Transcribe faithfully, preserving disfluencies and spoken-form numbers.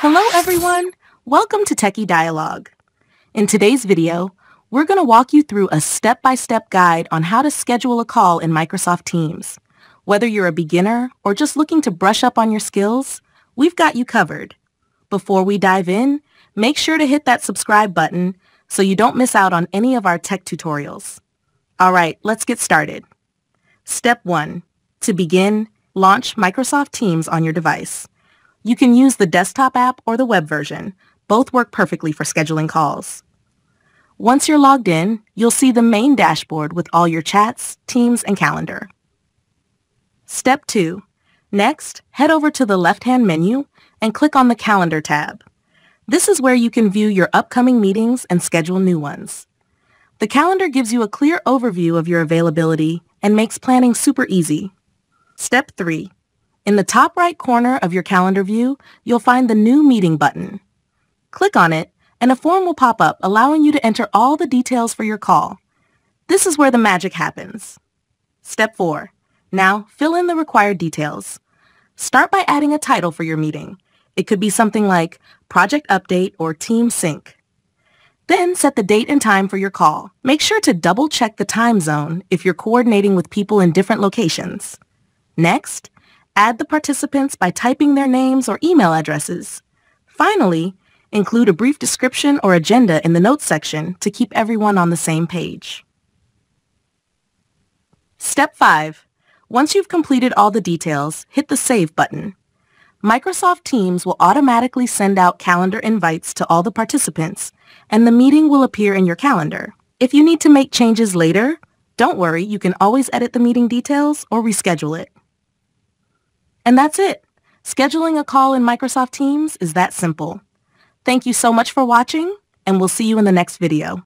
Hello everyone, welcome to Techie Dialogue. In today's video, we're going to walk you through a step-by-step guide on how to schedule a call in Microsoft Teams. Whether you're a beginner or just looking to brush up on your skills, we've got you covered. Before we dive in, make sure to hit that subscribe button so you don't miss out on any of our tech tutorials. All right, let's get started. Step one, to begin, launch Microsoft Teams on your device. You can use the desktop app or the web version. Both work perfectly for scheduling calls. Once you're logged in, you'll see the main dashboard with all your chats, Teams, and calendar. Step two. Next, head over to the left-hand menu and click on the Calendar tab. This is where you can view your upcoming meetings and schedule new ones. The calendar gives you a clear overview of your availability and makes planning super easy. Step three. In the top right corner of your calendar view, you'll find the New Meeting button. Click on it, and a form will pop up allowing you to enter all the details for your call. This is where the magic happens. Step four. Now, fill in the required details. Start by adding a title for your meeting. It could be something like Project Update or Team Sync. Then set the date and time for your call. Make sure to double-check the time zone if you're coordinating with people in different locations. Next, add the participants by typing their names or email addresses. Finally, include a brief description or agenda in the notes section to keep everyone on the same page. Step five. Once you've completed all the details, hit the Save button. Microsoft Teams will automatically send out calendar invites to all the participants, and the meeting will appear in your calendar. If you need to make changes later, don't worry, you can always edit the meeting details or reschedule it. And that's it. Scheduling a call in Microsoft Teams is that simple. Thank you so much for watching, and we'll see you in the next video.